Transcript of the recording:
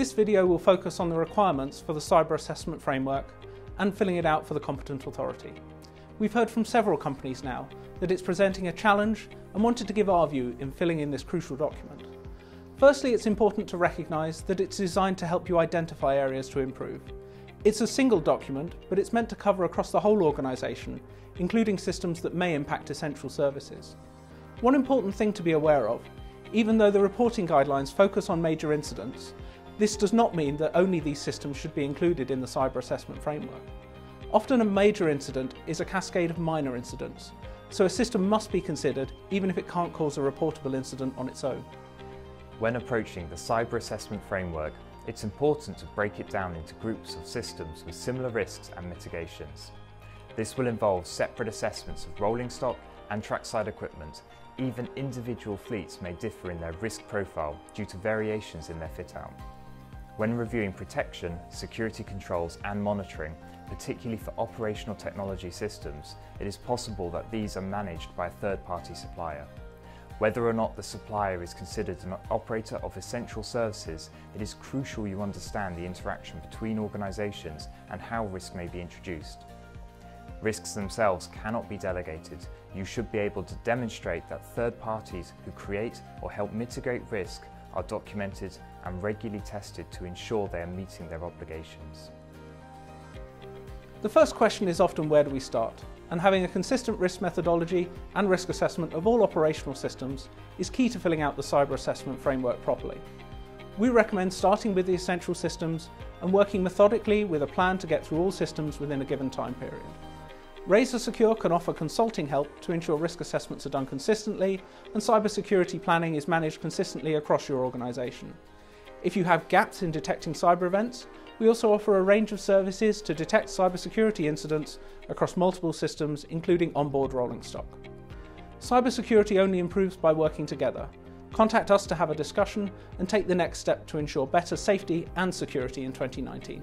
This video will focus on the requirements for the Cyber Assessment Framework and filling it out for the competent authority. We've heard from several companies now that it's presenting a challenge and wanted to give our view in filling in this crucial document. Firstly, it's important to recognise that it's designed to help you identify areas to improve. It's a single document, but it's meant to cover across the whole organisation, including systems that may impact essential services. One important thing to be aware of, even though the reporting guidelines focus on major incidents, this does not mean that only these systems should be included in the Cyber Assessment Framework. Often a major incident is a cascade of minor incidents, so a system must be considered even if it can't cause a reportable incident on its own. When approaching the Cyber Assessment Framework, it's important to break it down into groups of systems with similar risks and mitigations. This will involve separate assessments of rolling stock and trackside equipment. Even individual fleets may differ in their risk profile due to variations in their fit-out. When reviewing protection, security controls and monitoring, particularly for operational technology systems, it is possible that these are managed by a third-party supplier. Whether or not the supplier is considered an operator of essential services, it is crucial you understand the interaction between organisations and how risk may be introduced. Risks themselves cannot be delegated. You should be able to demonstrate that third parties who create or help mitigate risk are documented and regularly tested to ensure they are meeting their obligations. The first question is often, where do we start? And having a consistent risk methodology and risk assessment of all operational systems is key to filling out the Cyber Assessment Framework properly. We recommend starting with the essential systems and working methodically with a plan to get through all systems within a given time period. RazorSecure can offer consulting help to ensure risk assessments are done consistently and cybersecurity planning is managed consistently across your organisation. If you have gaps in detecting cyber events, we also offer a range of services to detect cybersecurity incidents across multiple systems, including onboard rolling stock. Cybersecurity only improves by working together. Contact us to have a discussion and take the next step to ensure better safety and security in 2019.